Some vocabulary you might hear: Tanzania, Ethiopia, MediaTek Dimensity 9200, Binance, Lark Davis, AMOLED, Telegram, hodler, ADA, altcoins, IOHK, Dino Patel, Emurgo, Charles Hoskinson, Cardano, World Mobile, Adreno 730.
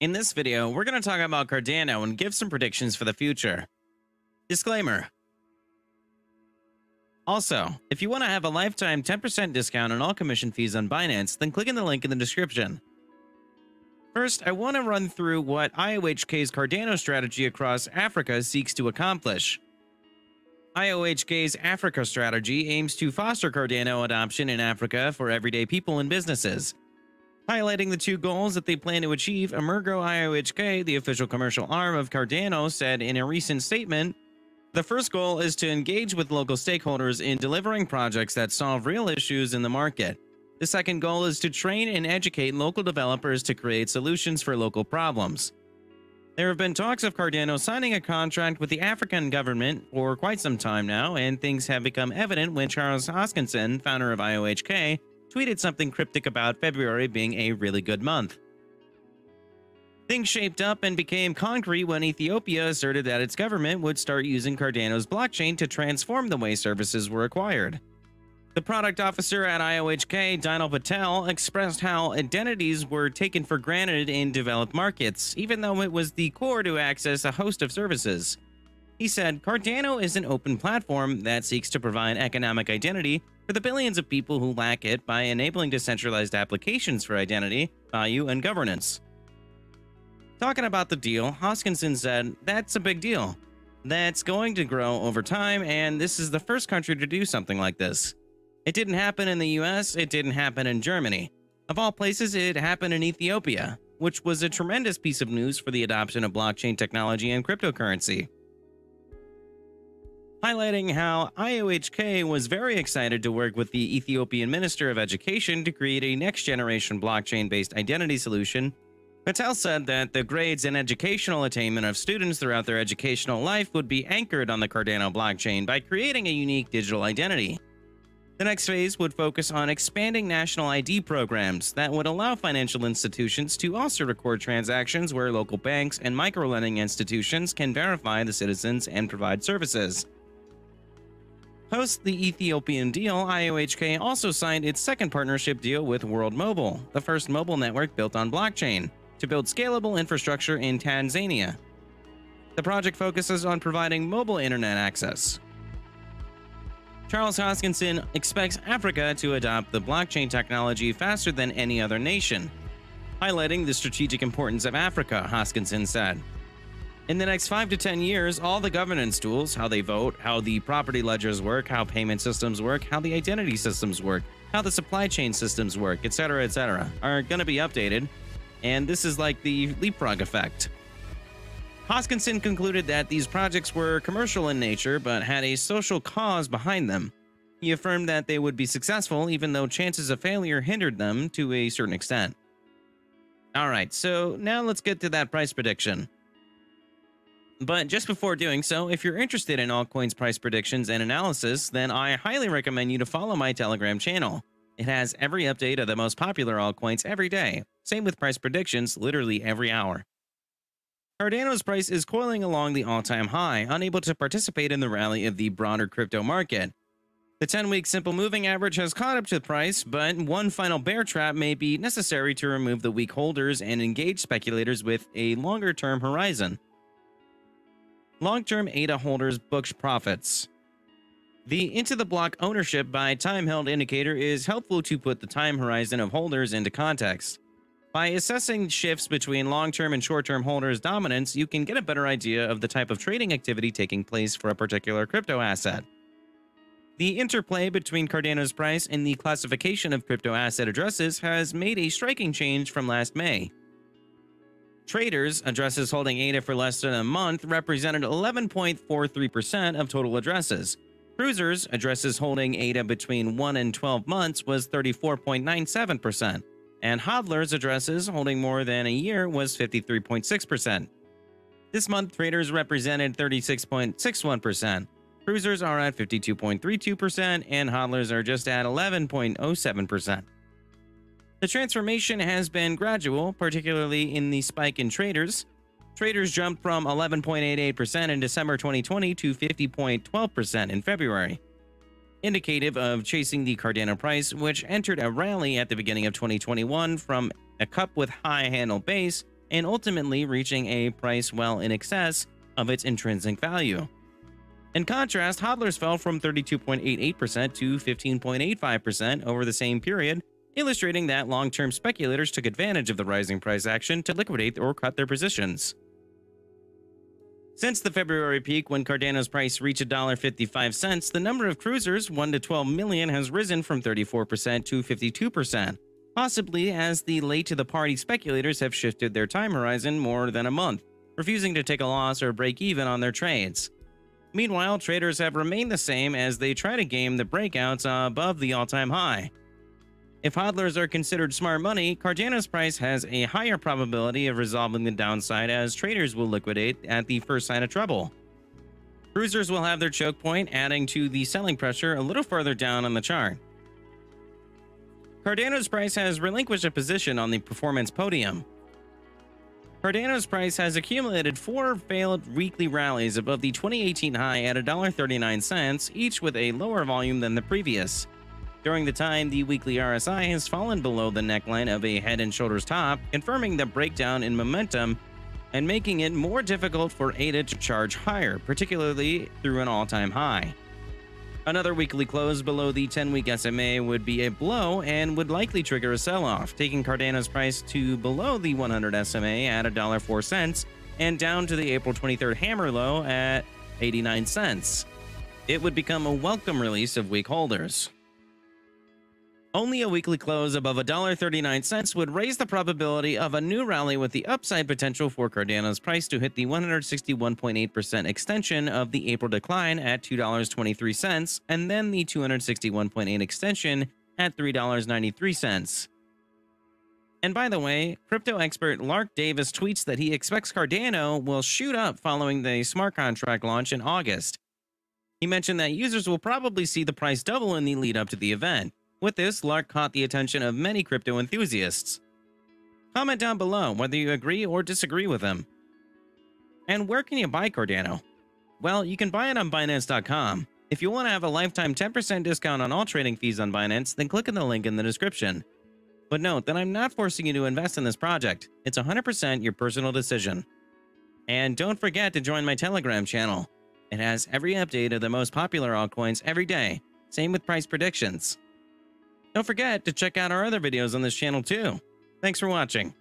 In this video, we're going to talk about Cardano and give some predictions for the future. Disclaimer. Also, if you want to have a lifetime 10% discount on all commission fees on Binance, then click on the link in the description. First, I want to run through what IOHK's Cardano strategy across Africa seeks to accomplish. IOHK's Africa strategy aims to foster Cardano adoption in Africa for everyday people and businesses. Highlighting the two goals that they plan to achieve, Emurgo IOHK, the official commercial arm of Cardano, said in a recent statement, "The first goal is to engage with local stakeholders in delivering projects that solve real issues in the market. The second goal is to train and educate local developers to create solutions for local problems." There have been talks of Cardano signing a contract with the African government for quite some time now, and things have become evident when Charles Hoskinson, founder of IOHK, tweeted something cryptic about February being a really good month. Things shaped up and became concrete when Ethiopia asserted that its government would start using Cardano's blockchain to transform the way services were acquired. The product officer at IOHK, Dino Patel, expressed how identities were taken for granted in developed markets, even though it was the core to access a host of services. He said, "Cardano is an open platform that seeks to provide economic identity for the billions of people who lack it by enabling decentralized applications for identity, value, and governance." Talking about the deal, Hoskinson said, "That's a big deal. That's going to grow over time, and this is the first country to do something like this. It didn't happen in the US, it didn't happen in Germany. Of all places, it happened in Ethiopia, which was a tremendous piece of news for the adoption of blockchain technology and cryptocurrency." Highlighting how IOHK was very excited to work with the Ethiopian Minister of Education to create a next-generation blockchain-based identity solution, Patel said that the grades and educational attainment of students throughout their educational life would be anchored on the Cardano blockchain by creating a unique digital identity. The next phase would focus on expanding national ID programs that would allow financial institutions to also record transactions where local banks and microlending institutions can verify the citizens and provide services. Post the Ethiopian deal, IOHK also signed its second partnership deal with World Mobile, the first mobile network built on blockchain, to build scalable infrastructure in Tanzania. The project focuses on providing mobile internet access. Charles Hoskinson expects Africa to adopt the blockchain technology faster than any other nation. Highlighting the strategic importance of Africa, Hoskinson said, "In the next 5 to 10 years, all the governance tools, how they vote, how the property ledgers work, how payment systems work, how the identity systems work, how the supply chain systems work, etc., are going to be updated. And this is like the leapfrog effect." Hoskinson concluded that these projects were commercial in nature but had a social cause behind them. He affirmed that they would be successful even though chances of failure hindered them to a certain extent. Alright, so now let's get to that price prediction. But just before doing so, if you're interested in altcoins price predictions and analysis, then I highly recommend you to follow my Telegram channel. It has every update of the most popular altcoins every day. Same with price predictions literally every hour. Cardano's price is coiling along the all-time high, unable to participate in the rally of the broader crypto market. The 10-week simple moving average has caught up to the price, but one final bear trap may be necessary to remove the weak holders and engage speculators with a longer-term horizon. Long-term ADA holders booked profits. The into-the-block ownership by time-held indicator is helpful to put the time horizon of holders into context. By assessing shifts between long-term and short-term holders' dominance, you can get a better idea of the type of trading activity taking place for a particular crypto asset. The interplay between Cardano's price and the classification of crypto asset addresses has made a striking change from last May. Traders, addresses holding ADA for less than a month, represented 11.43% of total addresses. Cruisers, addresses holding ADA between 1 and 12 months, was 34.97%, and hodlers, addresses holding more than a year, was 53.6%. This month, traders represented 36.61%, cruisers are at 52.32%, and hodlers are just at 11.07%. The transformation has been gradual, particularly in the spike in traders. Traders jumped from 11.88% in December 2020 to 50.12% in February, indicative of chasing the Cardano price, which entered a rally at the beginning of 2021 from a cup with high handle base and ultimately reaching a price well in excess of its intrinsic value. In contrast, hodlers fell from 32.88% to 15.85% over the same period, illustrating that long-term speculators took advantage of the rising price action to liquidate or cut their positions. Since the February peak, when Cardano's price reached $1.55, the number of cruisers, 1 to 12 million, has risen from 34% to 52%, possibly as the late-to-the-party speculators have shifted their time horizon more than a month, refusing to take a loss or break even on their trades. Meanwhile, traders have remained the same as they try to game the breakouts above the all-time high. If hodlers are considered smart money, Cardano's price has a higher probability of resolving the downside, as traders will liquidate at the first sign of trouble. Cruisers will have their choke point, adding to the selling pressure a little further down on the chart. Cardano's price has relinquished a position on the performance podium. Cardano's price has accumulated 4 failed weekly rallies above the 2018 high at $1.39, each with a lower volume than the previous. During the time, the weekly RSI has fallen below the neckline of a head and shoulders top, confirming the breakdown in momentum and making it more difficult for ADA to charge higher, particularly through an all-time high. Another weekly close below the 10-week SMA would be a blow and would likely trigger a sell-off, taking Cardano's price to below the 100 SMA at $1.04 and down to the April 23rd hammer low at 89 cents. It would become a welcome release of weak holders. Only a weekly close above $1.39 would raise the probability of a new rally, with the upside potential for Cardano's price to hit the 161.8% extension of the April decline at $2.23 and then the 261.8% extension at $3.93. And by the way, crypto expert Lark Davis tweets that he expects Cardano will shoot up following the smart contract launch in August. He mentioned that users will probably see the price double in the lead up to the event. With this, Lark caught the attention of many crypto enthusiasts. Comment down below whether you agree or disagree with him. And where can you buy Cardano? Well, you can buy it on Binance.com. If you want to have a lifetime 10% discount on all trading fees on Binance, then click on the link in the description. But note that I'm not forcing you to invest in this project. It's 100% your personal decision. And don't forget to join my Telegram channel. It has every update of the most popular altcoins every day. Same with price predictions. Don't forget to check out our other videos on this channel too. Thanks for watching.